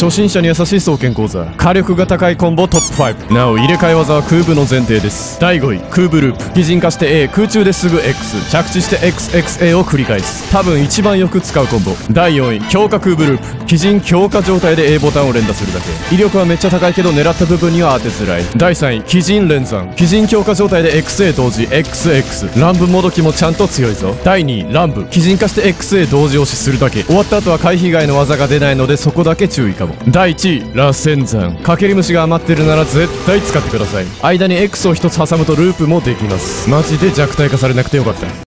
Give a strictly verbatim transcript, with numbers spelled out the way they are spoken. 初心者に優しい双剣講座、火力が高いコンボトップファイブ。なお入れ替え技は空舞の前提です。だいごい空舞ループ、擬人化して A、 空中ですぐ X、 着地して エックスエックスエー を繰り返す。多分一番よく使うコンボ。だいよんい強化空舞ループ、擬人強化状態で A ボタンを連打するだけ。威力はめっちゃ高いけど狙った部分には当てづらい。だいさんい擬人連算、擬人強化状態で エックスエー 同時 エックスエックス、 乱舞もどきもちゃんと強いぞ。だいにい乱舞、擬人化して エックスエー 同時押しするだけ。終わった後は回避以外の技が出ないのでそこだけ注意かも。だいいちい螺旋山、かけり虫が余ってるなら絶対使ってください。間に X をひとつ挟むとループもできます。マジで弱体化されなくてよかった。